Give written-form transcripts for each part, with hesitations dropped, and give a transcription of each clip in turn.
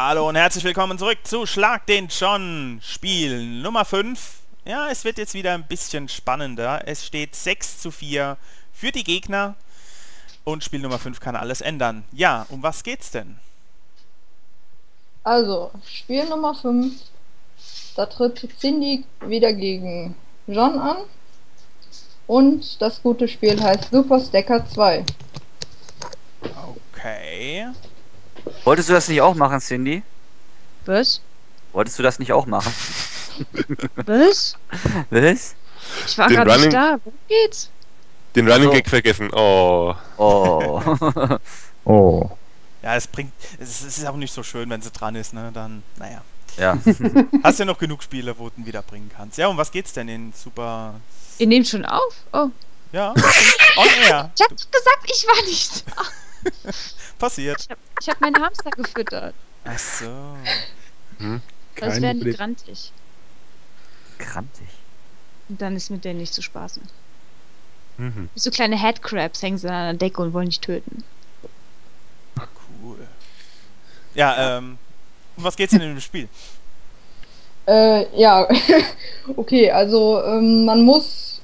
Hallo und herzlich willkommen zurück zu Schlag den John, Spiel Nummer 5. Ja, es wird jetzt wieder ein bisschen spannender. Es steht 6:4 für die Gegner und Spiel Nummer 5 kann alles ändern. Ja, um was geht's denn? Also, Spiel Nummer 5, da tritt Cindy wieder gegen John an und das gute Spiel heißt Super Stacker 2. Okay. Wolltest du das nicht auch machen, Cindy? Was? Wolltest du das nicht auch machen? Was? Was? Ich war gerade nicht da. Wo geht's? Den Running Gag vergessen. Oh. Oh. Oh. Ja, es ist auch nicht so schön, wenn sie dran ist, ne? Dann, naja. Ja. Hast ja noch genug Spiele, wo du ihn wiederbringen kannst. Ja, um was geht's denn in Super... Ihr nehmt schon auf? Oh. Ja. On air. Ich hab gesagt, ich war nicht da. Passiert. Ich hab meinen Hamster gefüttert. Ach so. Hm? Das wäre nicht grantig. Grantig? Und dann ist mit denen nicht zu spaßen. Mhm. So kleine Headcrabs hängen sie an der Decke und wollen dich töten. Ach, cool. Ja, um was geht's denn in dem Spiel? Ja. Okay, also man muss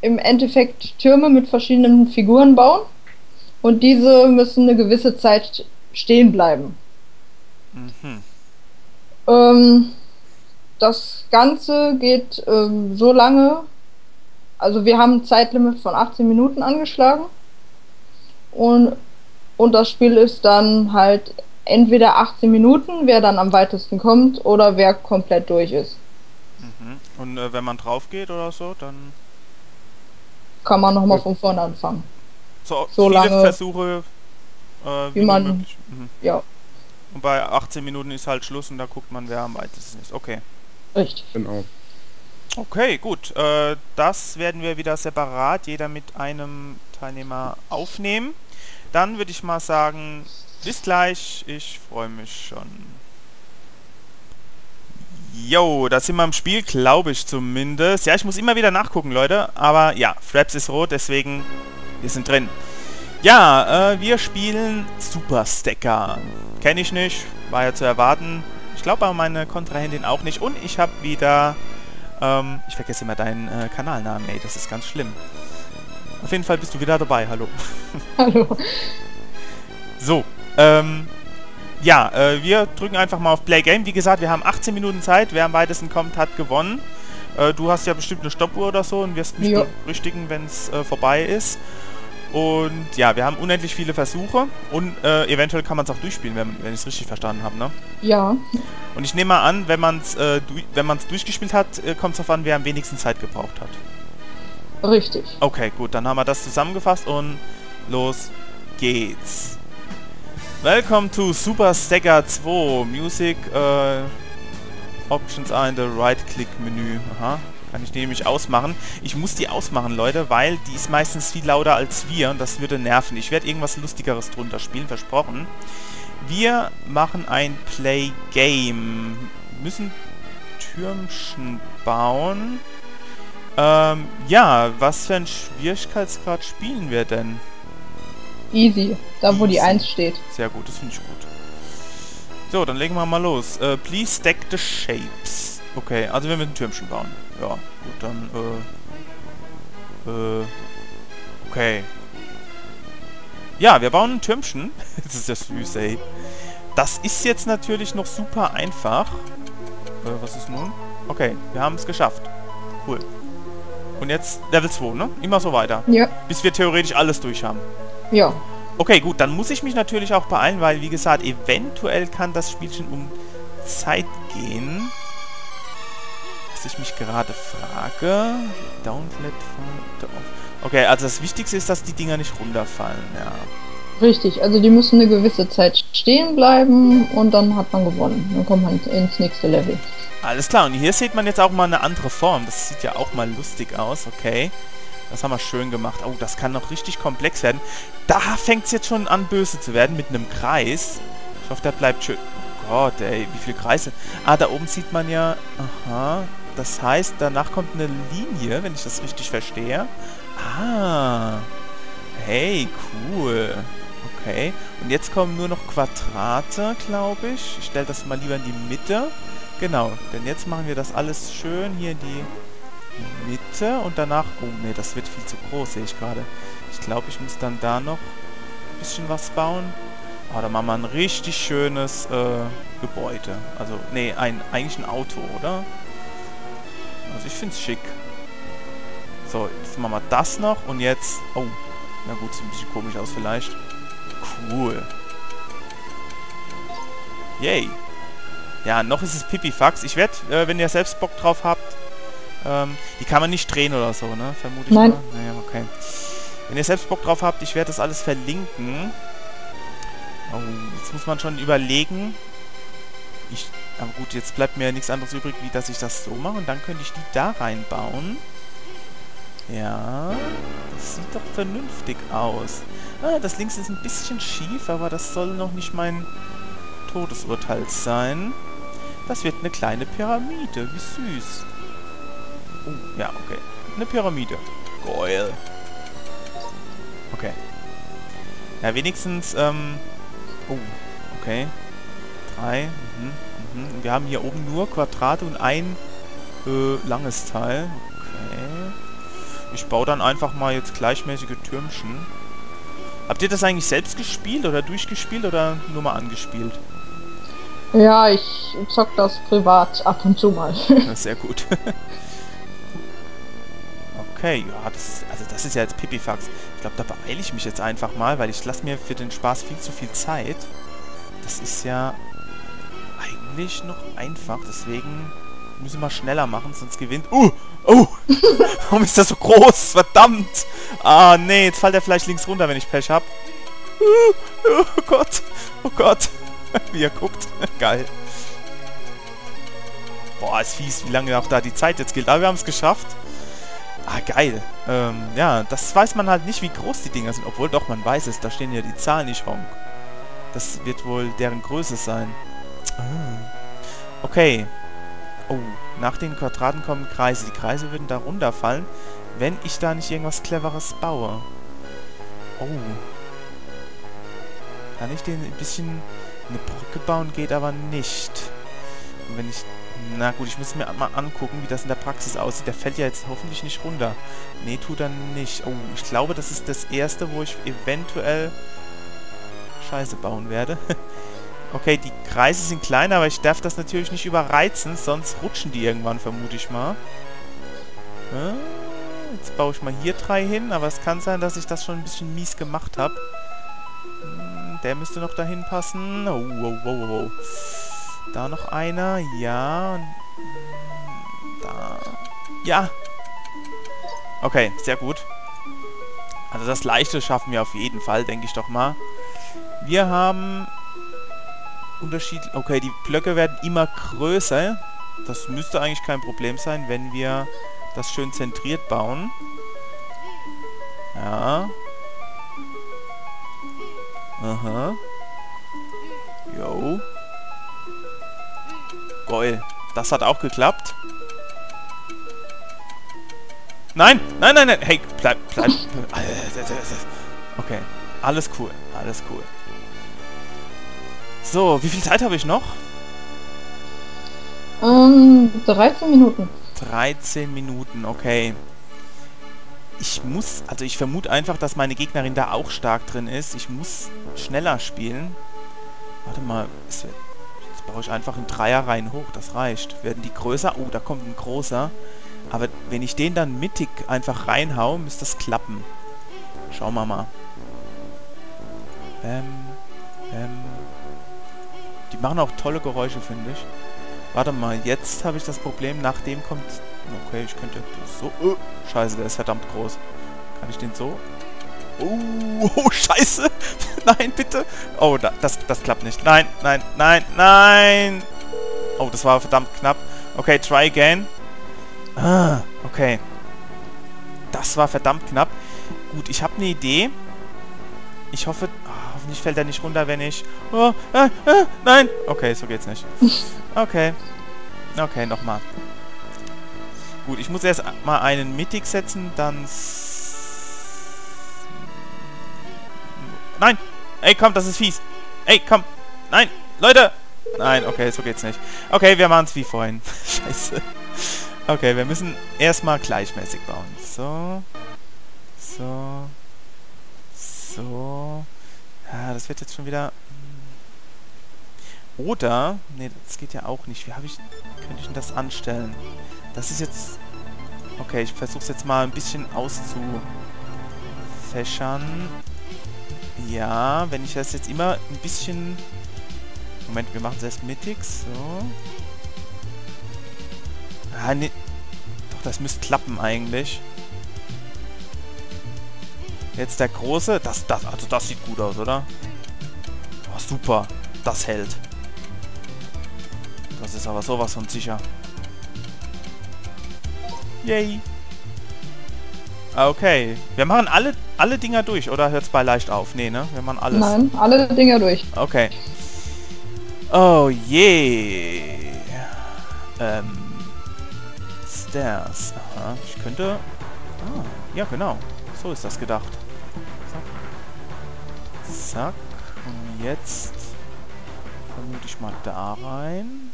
im Endeffekt Türme mit verschiedenen Figuren bauen. Und diese müssen eine gewisse Zeit stehen bleiben. Mhm. Das Ganze geht so lange, also wir haben ein Zeitlimit von 18 Minuten angeschlagen und das Spiel ist dann halt entweder 18 Minuten, wer dann am weitesten kommt oder wer komplett durch ist. Mhm. Und wenn man drauf geht oder so, dann... kann man nochmal von vorne anfangen. So lange Versuche, wie man möglich. Mhm. Ja. Und bei 18 Minuten ist halt Schluss und da guckt man, wer am weitesten ist. Okay. Richtig. Genau. Okay, gut. Das werden wir wieder separat, jeder mit einem Teilnehmer aufnehmen. Dann würde ich mal sagen, bis gleich. Ich freue mich schon. Jo, da sind wir im Spiel, glaube ich zumindest. Ja, ich muss immer wieder nachgucken, Leute. Aber ja, Fraps ist rot, deswegen... wir sind drin. Ja, wir spielen Super Stacker. Kenne ich nicht, war ja zu erwarten. Ich glaube aber meine Kontrahentin auch nicht. Und ich habe wieder... ich vergesse immer deinen Kanalnamen, ey. Das ist ganz schlimm. Auf jeden Fall bist du wieder dabei. Hallo. Hallo. So, ja, wir drücken einfach mal auf Play Game. Wie gesagt, wir haben 18 Minuten Zeit. Wer am weitesten kommt, hat gewonnen. Du hast ja bestimmt eine Stoppuhr oder so und wirst mich berüchtigen, wenn es vorbei ist. Und ja, wir haben unendlich viele Versuche und eventuell kann man es auch durchspielen, wenn ich es richtig verstanden habe, ne? Ja. Und ich nehme mal an, wenn man es durchgespielt hat, kommt es darauf an, wer am wenigsten Zeit gebraucht hat. Richtig. Okay, gut, dann haben wir das zusammengefasst und los geht's. Welcome to Super Stacker 2. Music... Options are in the Right-Click-Menü. Aha. Kann ich die nämlich ausmachen. Ich muss die ausmachen, Leute, weil die ist meistens viel lauter als wir und das würde nerven. Ich werde irgendwas Lustigeres drunter spielen, versprochen. Wir machen ein Play-Game. Müssen Türmchen bauen. Ja, was für ein Schwierigkeitsgrad spielen wir denn? Easy. Da, wo die 1 steht. Sehr gut, das finde ich gut. So, dann legen wir mal los. Please stack the shapes. Okay, also wir müssen ein Türmchen bauen. Ja, gut, dann, okay. Ja, wir bauen ein Türmchen. Das ist ja süß, ey. Das ist jetzt natürlich noch super einfach. Was ist nun? Okay, wir haben es geschafft. Cool. Und jetzt Level 2, ne? Immer so weiter. Ja. Bis wir theoretisch alles durch haben. Ja. Okay, gut, dann muss ich mich natürlich auch beeilen, weil, wie gesagt, eventuell kann das Spielchen um Zeit gehen. Was ich mich gerade frage... Okay, also das Wichtigste ist, dass die Dinger nicht runterfallen, ja. Richtig, also die müssen eine gewisse Zeit stehen bleiben und dann hat man gewonnen. Dann kommt man ins nächste Level. Alles klar, und hier sieht man jetzt auch mal eine andere Form. Das sieht ja auch mal lustig aus, okay. Das haben wir schön gemacht. Oh, das kann noch richtig komplex werden. Da fängt es jetzt schon an, böse zu werden mit einem Kreis. Ich hoffe, der bleibt schön. Oh Gott, ey, wie viele Kreise. Ah, da oben sieht man ja... Aha. Das heißt, danach kommt eine Linie, wenn ich das richtig verstehe. Ah. Hey, cool. Okay. Und jetzt kommen nur noch Quadrate, glaube ich. Ich stelle das mal lieber in die Mitte. Genau, denn jetzt machen wir das alles schön hier in die Mitte und danach... Oh ne, das wird viel zu groß, sehe ich gerade. Ich glaube, ich muss dann da noch ein bisschen was bauen. Oh, da machen wir ein richtig schönes Gebäude. Also, nee, eigentlich ein Auto, oder? Also ich finde es schick. So, jetzt machen wir das noch und jetzt... Oh, na gut, sieht ein bisschen komisch aus vielleicht. Cool. Yay. Ja, noch ist es Pipifax. Ich werde, wenn ihr selbst Bock drauf habt... die kann man nicht drehen oder so, ne? Vermute ich mal. Naja, okay. Wenn ihr selbst Bock drauf habt, ich werde das alles verlinken. Oh, jetzt muss man schon überlegen. Aber gut, jetzt bleibt mir nichts anderes übrig, wie dass ich das so mache. Und dann könnte ich die da reinbauen. Ja, das sieht doch vernünftig aus. Ah, das links ist ein bisschen schief, aber das soll noch nicht mein Todesurteil sein. Das wird eine kleine Pyramide, wie süß. Oh, ja, okay. Eine Pyramide. Geil. Okay. Ja, wenigstens, oh, okay. 3, Wir haben hier oben nur Quadrate und ein langes Teil. Okay. Ich baue dann einfach mal jetzt gleichmäßige Türmchen. Habt ihr das eigentlich selbst gespielt oder durchgespielt oder nur mal angespielt? Ja, ich zock das privat ab und zu mal. Sehr gut. Okay, ja, das ist ja jetzt Pipifax. Ich glaube, da beeile ich mich jetzt einfach mal, weil ich lasse mir für den Spaß viel zu viel Zeit. Das ist ja eigentlich noch einfach, deswegen müssen wir schneller machen, sonst gewinnt... Warum ist das so groß? Verdammt! Ah, nee, jetzt fällt er vielleicht links runter, wenn ich Pech habe. Oh Gott! Oh Gott! Wie er guckt. Geil. Boah, ist fies, wie lange auch da die Zeit jetzt gilt. Aber wir haben es geschafft. Ah, geil. Ja, das weiß man halt nicht, wie groß die Dinger sind. Obwohl, doch, man weiß es. Da stehen ja die Zahlen nicht rum. Das wird wohl deren Größe sein. Okay. Oh, nach den Quadraten kommen Kreise. Die Kreise würden da runterfallen, wenn ich da nicht irgendwas Cleveres baue. Oh. Kann ich den ein bisschen... Eine Brücke bauen geht aber nicht. Und wenn ich... Na gut, ich muss mir mal angucken, wie das in der Praxis aussieht. Der fällt ja jetzt hoffentlich nicht runter. Nee, tut er nicht. Oh, ich glaube, das ist das erste, wo ich eventuell Scheiße bauen werde. Okay, die Kreise sind klein, aber ich darf das natürlich nicht überreizen, sonst rutschen die irgendwann, vermute ich mal. Jetzt baue ich mal hier 3 hin, aber es kann sein, dass ich das schon ein bisschen mies gemacht habe. Der müsste noch dahin passen. Oh, wow, wow, wow. Da noch einer. Ja. Da. Ja. Okay, sehr gut. Also das Leichte schaffen wir auf jeden Fall, denke ich doch mal. Wir haben... unterschiedlich... Okay, die Blöcke werden immer größer. Das müsste eigentlich kein Problem sein, wenn wir das schön zentriert bauen. Ja. Aha. Jo. Geil. Das hat auch geklappt. Nein! Nein, nein, nein! Hey, bleib. Okay. Alles cool. Alles cool. So, wie viel Zeit habe ich noch? 13 Minuten. 13 Minuten, okay. Ich muss, also ich vermute einfach, dass meine Gegnerin da auch stark drin ist. Ich muss schneller spielen. Warte mal, jetzt baue ich einfach in 3er-Reihen hoch, das reicht. Werden die größer? Oh, da kommt ein großer. Aber wenn ich den dann mittig einfach reinhaue, müsste das klappen. Schauen wir mal. Die machen auch tolle Geräusche, finde ich. Warte mal, jetzt habe ich das Problem, nachdem kommt... Okay, ich könnte so... Oh, scheiße, der ist verdammt groß. Kann ich den so... Oh, scheiße! Nein, bitte! Oh, das klappt nicht. Nein, nein, nein, nein! Oh, das war verdammt knapp. Okay, try again. Ah, okay. Das war verdammt knapp. Gut, ich habe eine Idee. Ich hoffe... Hoffentlich fällt er nicht runter, wenn ich... Oh, nein! Okay, so geht's nicht. Okay. Okay, nochmal. Gut, ich muss erst mal einen mittig setzen, dann... Nein! Ey, komm, das ist fies. Ey, komm. Nein, Leute. Nein, okay, so geht's nicht. Okay, wir machen's wie vorhin. Scheiße. Okay, wir müssen erstmal gleichmäßig bauen. So. So. So. Ja, das wird jetzt schon wieder... Oder... Ne, das geht ja auch nicht. Wie könnte ich denn das anstellen? Das ist jetzt... Okay, ich versuche es jetzt mal ein bisschen auszufächern. Ja, wenn ich das jetzt immer ein bisschen... Moment, wir machen es erst mittig. So. Ah, ne. Doch, das müsste klappen eigentlich. Jetzt der große. Also das sieht gut aus, oder? Oh, super. Das hält. Das ist aber sowas von sicher. Yay. Okay. Wir machen alle Dinger durch, oder hört es bei leicht auf? Nee, ne? Wir machen alles. Nein, alle Dinger durch. Okay. Oh je. Stairs. Aha. Ich könnte... Ah, ja, genau. So ist das gedacht. Zack. Zack. Und jetzt... vermute ich mal da rein.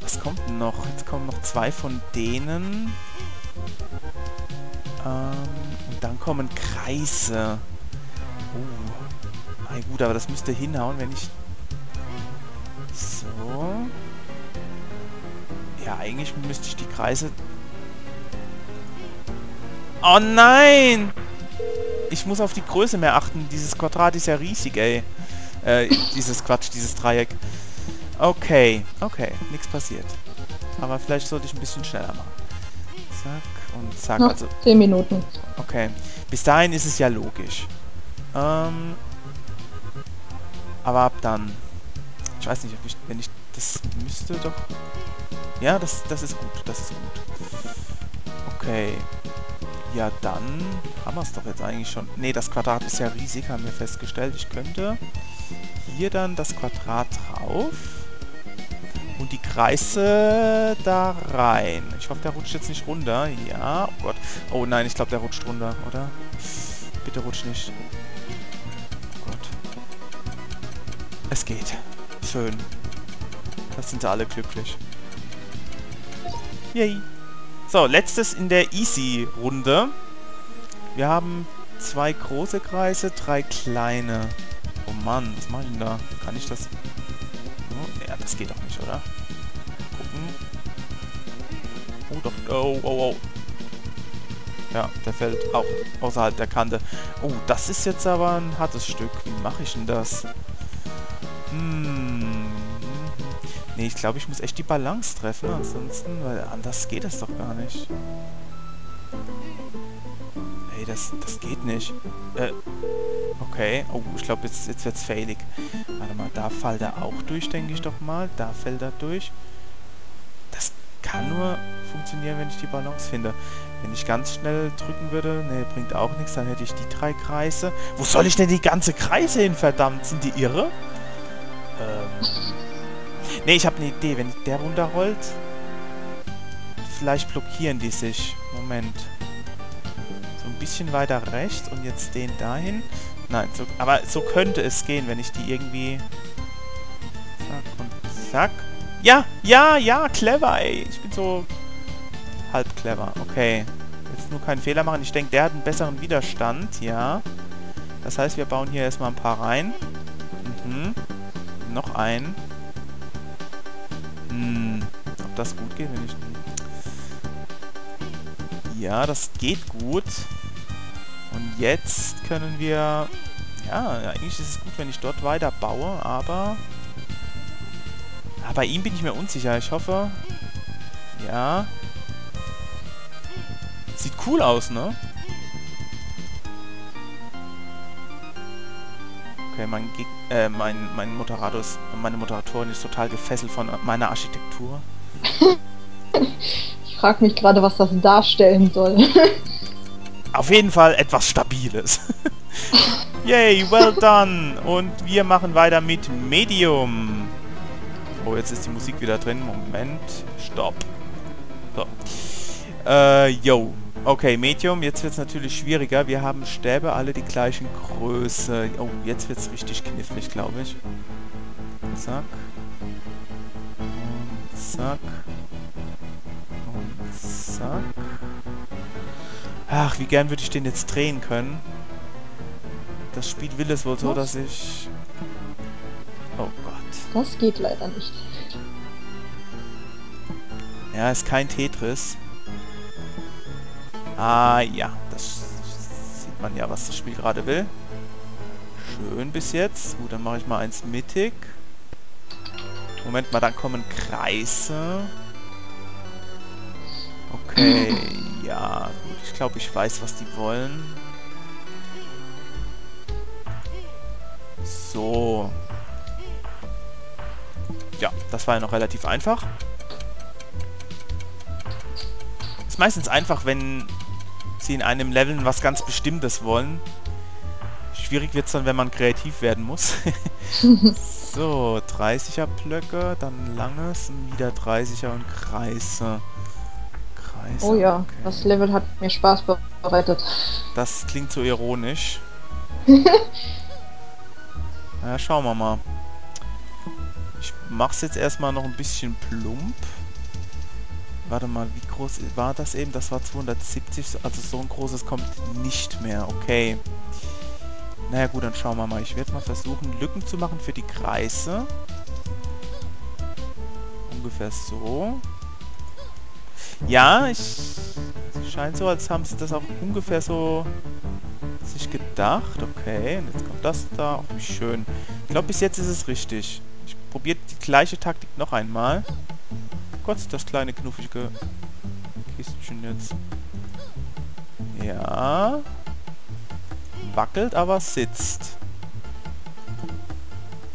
Was kommt noch? Jetzt kommen noch zwei von denen. Und dann kommen Kreise. Oh. Na gut, aber das müsste hinhauen, wenn ich... So. Ja, eigentlich müsste ich die Kreise... Oh nein! Ich muss auf die Größe mehr achten. Dieses Quadrat ist ja riesig, ey. Dieses Quatsch, dieses Dreieck. Okay, okay, nichts passiert. Aber vielleicht sollte ich ein bisschen schneller machen. Zack und zack. Noch also 10 Minuten. Okay, bis dahin ist es ja logisch. Aber ab dann... Ich weiß nicht, ob ich, wenn ich das müsste, doch... Ja, das ist gut, das ist gut. Okay. Ja, dann haben wir es doch jetzt eigentlich schon. Ne, das Quadrat ist ja riesig, haben wir festgestellt. Ich könnte hier dann das Quadrat drauf und die Kreise da rein. Ich hoffe, der rutscht jetzt nicht runter. Ja, oh Gott. Oh nein, ich glaube, der rutscht runter, oder? Bitte rutscht nicht. Oh Gott. Es geht. Schön. Das sind alle glücklich. Yay. So, letztes in der Easy-Runde. Wir haben 2 große Kreise, 3 kleine. Oh Mann, was mache ich denn da? Kann ich das... Oh, ja, das geht doch nicht, oder? Gucken. Oh, doch. Oh, oh, oh. Ja, der fällt auch außerhalb der Kante. Oh, das ist jetzt aber ein hartes Stück. Wie mache ich denn das? Nee, ich glaube, ich muss echt die Balance treffen, ansonsten, weil anders geht das doch gar nicht. Ey, das geht nicht. Okay. Oh, ich glaube, jetzt wird's failig. Warte mal, da fällt er auch durch, denke ich doch mal. Da fällt er durch. Das kann nur funktionieren, wenn ich die Balance finde. Wenn ich ganz schnell drücken würde, nee, bringt auch nichts, dann hätte ich die 3 Kreise. Wo soll ich denn die ganze Kreise hin, verdammt? Sind die irre? Ne, ich habe eine Idee. Wenn der runterrollt, vielleicht blockieren die sich. Moment. So ein bisschen weiter rechts und jetzt den dahin. Nein, so, aber so könnte es gehen, wenn ich die irgendwie... Zack und zack. Ja, ja, ja, clever, ey. Ich bin so halb clever. Okay. Jetzt nur keinen Fehler machen. Ich denke, der hat einen besseren Widerstand. Ja. Das heißt, wir bauen hier erstmal ein paar rein. Mhm. Noch einen. Ob das gut geht, wenn ich... Ja, das geht gut. Und jetzt können wir... Ja, eigentlich ist es gut, wenn ich dort weiter baue, aber... bei ihm bin ich mir unsicher. Ich hoffe... Ja. Sieht cool aus, ne? Okay, mein Moderator ist, meine Moderatorin ist total gefesselt von meiner Architektur. Ich frage mich gerade, was das darstellen soll. Auf jeden Fall etwas Stabiles. Yay, well done! Und wir machen weiter mit Medium. Oh, jetzt ist die Musik wieder drin. Moment, stopp. So. Yo. Okay, Medium, jetzt wird es natürlich schwieriger. Wir haben Stäbe, alle die gleichen Größe. Oh, jetzt wird es richtig knifflig, glaube ich. Zack. Und zack. Und zack. Ach, wie gern würde ich den jetzt drehen können. Das Spiel will es wohl so, dass ich... Oh Gott. Das geht leider nicht. Ja, ist kein Tetris. Ah ja, das sieht man ja, was das Spiel gerade will. Schön bis jetzt. Gut, dann mache ich mal eins mittig. Moment mal, dann kommen Kreise. Okay, ja, gut. Ich glaube, ich weiß, was die wollen. So. Ja, das war ja noch relativ einfach. Ist meistens einfach, wenn sie in einem Level was ganz Bestimmtes wollen. Schwierig wird es dann, wenn man kreativ werden muss. So, 30er Blöcke, dann langes, wieder 30er und Kreise. Kreise. Oh ja, okay. Das Level hat mir Spaß bereitet. Das klingt so ironisch. Ja, schauen wir mal. Ich mach's jetzt erstmal noch ein bisschen plump. Warte mal, wie groß war das eben? Das war 270, also so ein großes kommt nicht mehr. Okay. Naja gut, dann schauen wir mal. Ich werde mal versuchen, Lücken zu machen für die Kreise. Ungefähr so. Ja, scheint so, als haben sie das auch ungefähr so... sich gedacht. Okay, und jetzt kommt das da. Oh, wie schön. Ich glaube, bis jetzt ist es richtig. Ich probiere die gleiche Taktik noch einmal. Gott, das kleine knuffige Kistchen jetzt. Ja. Wackelt, aber sitzt.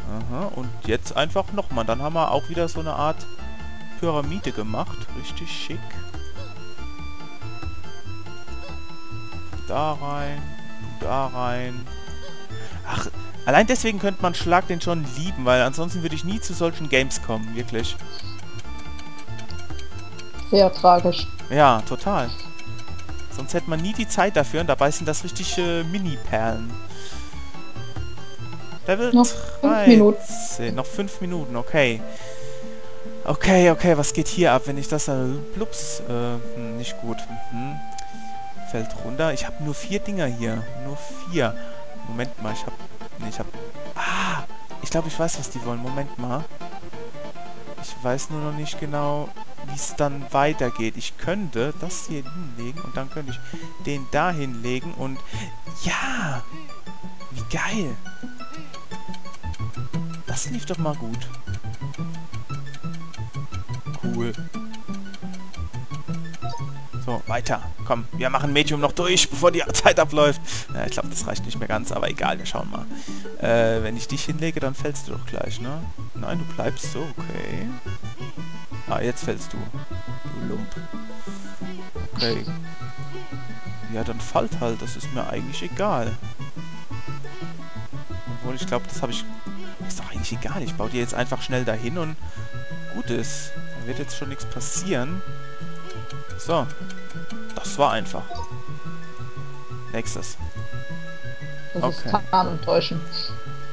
Aha, und jetzt einfach nochmal. Dann haben wir auch wieder so eine Art Pyramide gemacht. Richtig schick. Da rein. Da rein. Ach, allein deswegen könnte man Schlag den John lieben, weil ansonsten würde ich nie zu solchen Games kommen, wirklich. Sehr tragisch. Ja, total. Sonst hätte man nie die Zeit dafür und dabei sind das richtig Mini-Perlen. Level 13. Noch 5 Minuten. Noch 5 Minuten, okay. Okay, okay, was geht hier ab, wenn ich das... Blups, nicht gut. Mhm. Fällt runter. Ich habe nur 4 Dinger hier. Nur 4. Moment mal, ich habe... Nee, ich habe... Ah! Ich glaube, ich weiß, was die wollen. Moment mal. Ich weiß nur noch nicht genau, wie es dann weitergeht. Ich könnte das hier hinlegen und dann könnte ich den da hinlegen und... Ja! Wie geil! Das lief doch mal gut. Cool. So, weiter. Komm, wir machen Medium noch durch, bevor die Zeit abläuft. Ja, ich glaube, das reicht nicht mehr ganz, aber egal, wir schauen mal. Wenn ich dich hinlege, dann fällst du doch gleich, ne? Nein, du bleibst so, okay. Ah, jetzt fällst du. Du Lump. Okay. Ja, dann fallt halt, das ist mir eigentlich egal. Obwohl, ich glaube, das habe ich... Ist doch eigentlich egal, ich baue dir jetzt einfach schnell dahin und... Gut ist. Da wird jetzt schon nichts passieren. So. Das war einfach. Nächstes. Das okay. Ist enttäuschend.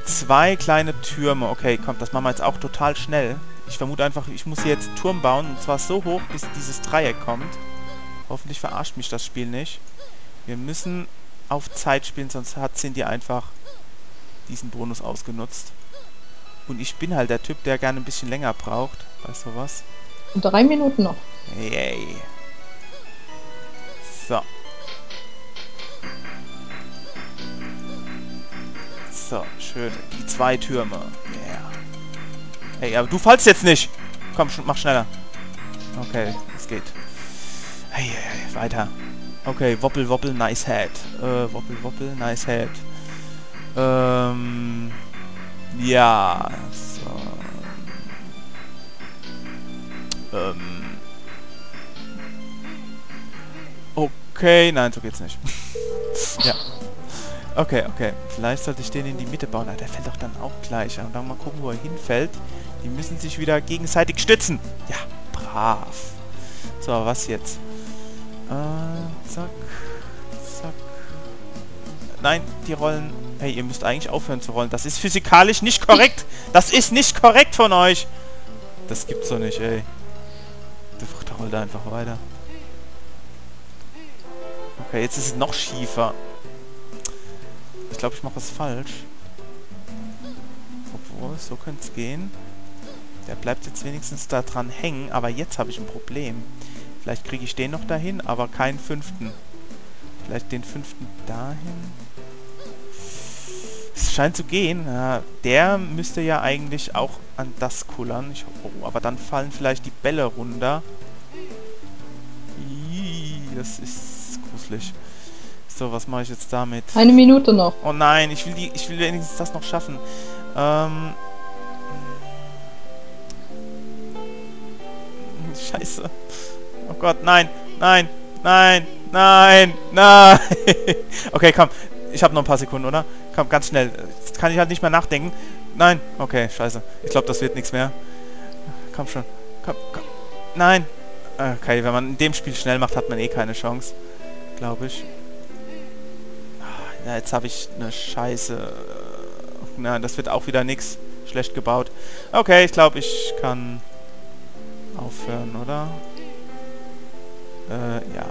2 kleine Türme. Okay, komm, das machen wir jetzt auch total schnell. Ich vermute einfach, ich muss hier jetzt einen Turm bauen. Und zwar so hoch, bis dieses Dreieck kommt. Hoffentlich verarscht mich das Spiel nicht. Wir müssen auf Zeit spielen, sonst hat Cindy einfach diesen Bonus ausgenutzt. Und ich bin halt der Typ, der gerne ein bisschen länger braucht. Weißt du was? 3 Minuten noch. Yay. So. So, schön. Die 2 Türme. Yeah. Hey, aber du fallst jetzt nicht. Komm, mach schneller. Okay, es geht. Hey, hey, weiter. Okay, wobbel, wobbel, nice head. Wobbel, wobbel, nice head. Ja. So. Okay, nein, so geht's nicht. Ja. Okay, okay. Vielleicht sollte ich den in die Mitte bauen. Der fällt doch dann auch gleich. Und dann mal gucken, wo er hinfällt. Die müssen sich wieder gegenseitig stützen. Ja, brav. So, was jetzt? Zack, zack. Nein, die rollen... Hey, ihr müsst eigentlich aufhören zu rollen. Das ist physikalisch nicht korrekt. Das ist nicht korrekt von euch. Das gibt's doch nicht, ey. Da rollt er einfach weiter. Okay, jetzt ist es noch schiefer. Ich glaube, ich mache es falsch. Obwohl, so könnte es gehen. Der bleibt jetzt wenigstens da dran hängen. Aber jetzt habe ich ein Problem. Vielleicht kriege ich den noch dahin, aber keinen fünften. Vielleicht den fünften dahin. Es scheint zu gehen. Ja, der müsste ja eigentlich auch an das kullern. Oh, aber dann fallen vielleicht die Bälle runter. Das ist gruselig. So, was mache ich jetzt damit? 1 Minute noch. Oh nein, ich will wenigstens das noch schaffen. Scheiße. Oh Gott, nein, nein, nein, nein, nein. Okay, komm. Ich habe noch ein paar Sekunden, oder? Komm, ganz schnell. Jetzt kann ich halt nicht mehr nachdenken. Nein. Okay, scheiße. Ich glaube, das wird nichts mehr. Komm schon. Komm, komm. Nein. Okay, wenn man in dem Spiel schnell macht, hat man eh keine Chance. Glaube ich. Ja, jetzt habe ich eine Scheiße. Na, das wird auch wieder nichts. Schlecht gebaut. Okay, ich glaube, ich kann aufhören, oder? Ja.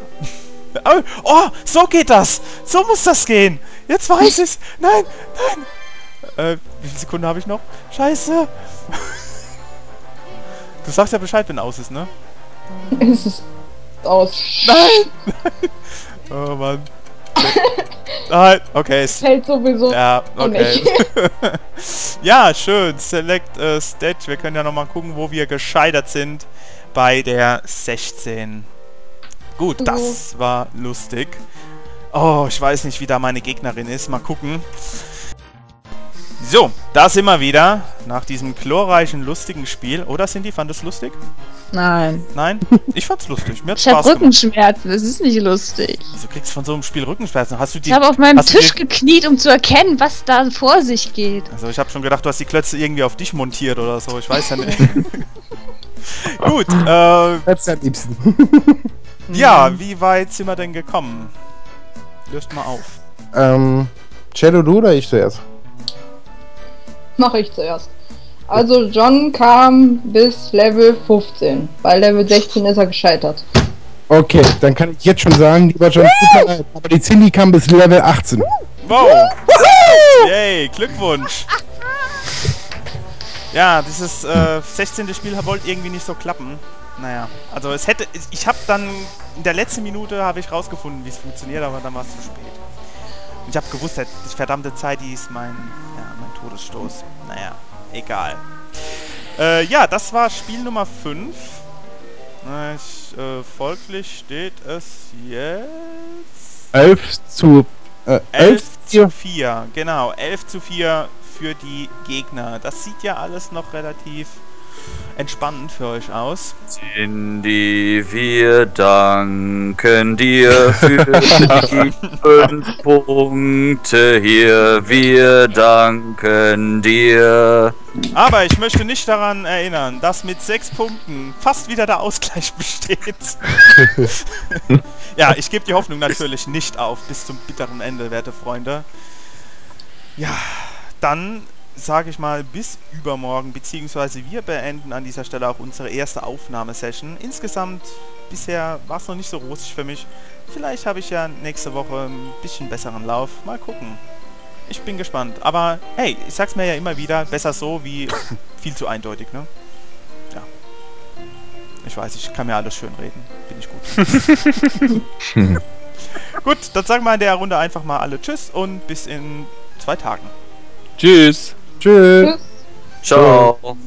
Oh, so geht das. So muss das gehen. Jetzt weiß ich's. Nein, nein. Wie viele Sekunden habe ich noch? Scheiße. Du sagst ja Bescheid, wenn aus ist, ne? Es ist aus. Nein. Oh Mann. Nein. Okay. Es hält sowieso. Ja, okay. Ja, schön. Select Stage. Wir können ja nochmal gucken, wo wir gescheitert sind. Bei der 16. Gut, das war lustig. Oh, ich weiß nicht, wie da meine Gegnerin ist. Mal gucken. So, da sind wir wieder. Nach diesem chlorreichen, lustigen Spiel. Oder, Cindy, fand es lustig? Nein. Nein? Ich fand's lustig. Mir hat's Spaß gemacht. Ich hab Rückenschmerzen. Das ist nicht lustig. Wieso kriegst du von so einem Spiel Rückenschmerzen? Hast du die, ich habe auf meinem Tisch gekniet, um zu erkennen, was da vor sich geht. Also, ich habe schon gedacht, du hast die Klötze irgendwie auf dich montiert oder so. Ich weiß ja nicht. Gut. Klötze am liebsten. Ja, wie weit sind wir denn gekommen? Löst mal auf. Cello, du oder ich zuerst? Mache ich zuerst. Also John kam bis Level 15. Bei Level 16 ist er gescheitert. Okay, dann kann ich jetzt schon sagen, lieber John, tut mir leid, aber die Cindy kam bis Level 18. Wow! Yay, Glückwunsch! Ja, dieses 16. Spiel wollte irgendwie nicht so klappen. Naja, also es hätte... Ich habe dann... In der letzten Minute habe ich rausgefunden, wie es funktioniert, aber dann war es zu spät. Und ich habe gewusst, die verdammte Zeit, die ist mein... Ja, mein Todesstoß. Naja, egal. Ja, das war Spiel Nummer 5. Folglich steht es jetzt... 11 zu 4. Genau, 11 zu 4 für die Gegner. Das sieht ja alles noch relativ... entspannend für euch aus. Cindy, wir danken dir für die 5 Punkte hier. Wir danken dir. Aber ich möchte nicht daran erinnern, dass mit 6 Punkten fast wieder der Ausgleich besteht. Ja, ich gebe die Hoffnung natürlich nicht auf. Bis zum bitteren Ende, werte Freunde. Ja, dann... sage ich mal, bis übermorgen, beziehungsweise wir beenden an dieser Stelle auch unsere erste Aufnahmesession. Insgesamt, bisher war es noch nicht so rosig für mich. Vielleicht habe ich ja nächste Woche ein bisschen besseren Lauf. Mal gucken. Ich bin gespannt. Aber, hey, ich sag's mir ja immer wieder, besser so, wie viel zu eindeutig, ne? Ja. Ich weiß, ich kann mir alles schön reden. Bin ich gut. Gut, dann sagen wir in der Runde einfach mal alle Tschüss und bis in 2 Tagen. Tschüss. Tschüss. Tschüss. Ciao.